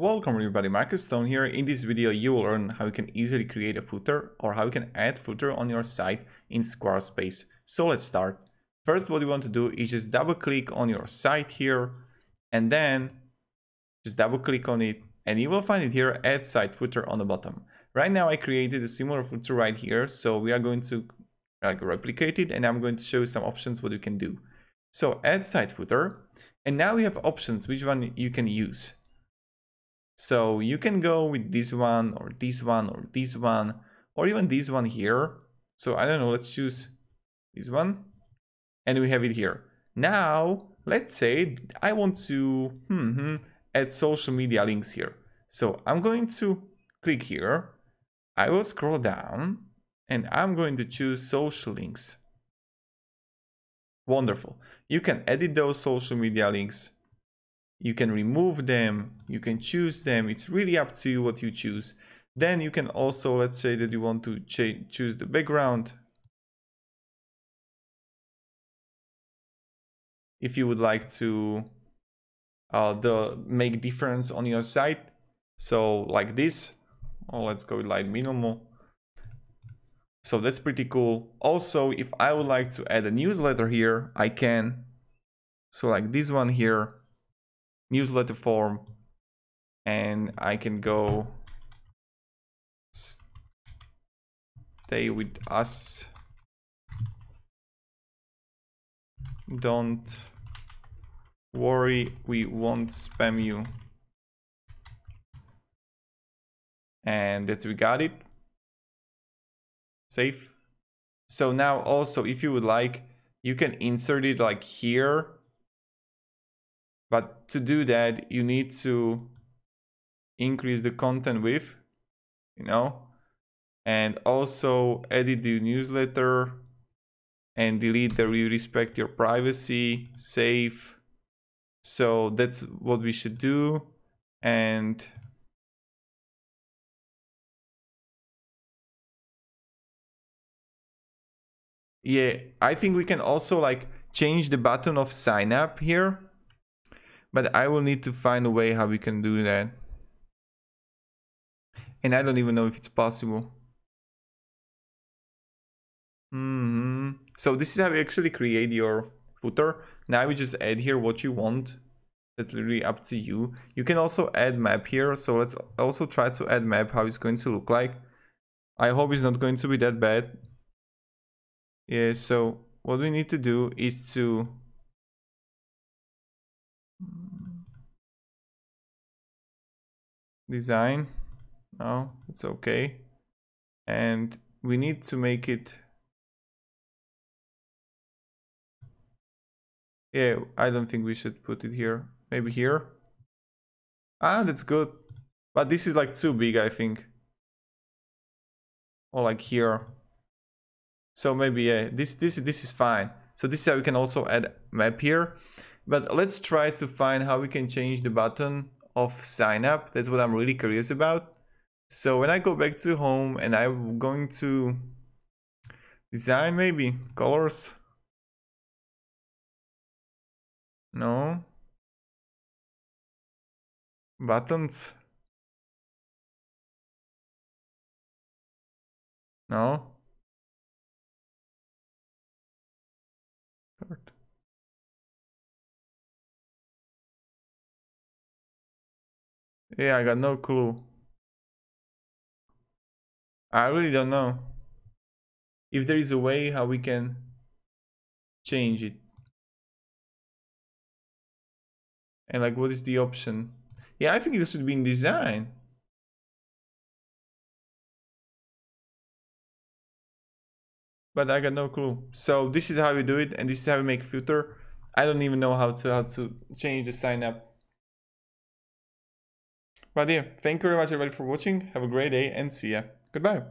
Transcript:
Welcome everybody, Marcus Stone here. In this video you will learn how you can easily create a footer or how you can add footer on your site in Squarespace. So let's start. First what you want to do is just double click on your site here and then just double click on it and you will find it here, add site footer on the bottom. Right now I created a similar footer right here, so we are going to replicate it and I'm going to show you some options what you can do. So add site footer and now you have options which one you can use. So you can go with this one or this one or this one or even this one here. So I don't know, let's choose this one and we have it here. Now let's say I want to add social media links here. So I'm going to click here. I will scroll down and I'm going to choose social links. Wonderful. You can edit those social media links. You can remove them, you can choose them, it's really up to you what you choose. Then you can also, let's say that you want to choose the background. If you would like to make difference on your site, so like this, or let's go with light minimal. So that's pretty cool. Also, if I would like to add a newsletter here, I can. So like this one here. Newsletter form, and I can go stay with us, don't worry, we won't spam you, and that's, we got it, save. So now also if you would like, you can insert it like here. But to do that, you need to increase the content width, you know, and also edit the newsletter and delete the "we respect your privacy", save. So that's what we should do. And yeah, I think we can also like change the button of sign up here. But I will need to find a way how we can do that. And I don't even know if it's possible. So this is how you actually create your footer. Now you just add here what you want. That's really up to you. You can also add map here. So let's also try to add map how it's going to look like. I hope it's not going to be that bad. Yeah, so what we need to do is to design. No, it's okay. And we need to make it. Yeah, I don't think we should put it here. Maybe here. Ah, that's good. But this is like too big, I think. Or like here. So maybe yeah, this is fine. So this is how we can also add map here. But let's try to find how we can change the button of sign up. That's what I'm really curious about. So when I go back to home and I'm going to design, maybe colors. No. Buttons. No. Yeah, I got no clue. I really don't know if there is a way how we can change it. And like, what is the option? Yeah, I think it should be in design. But I got no clue. So this is how we do it, and this is how we make footer. I don't even know how to change the sign up. But yeah, thank you very much everybody for watching, have a great day and see ya. Goodbye.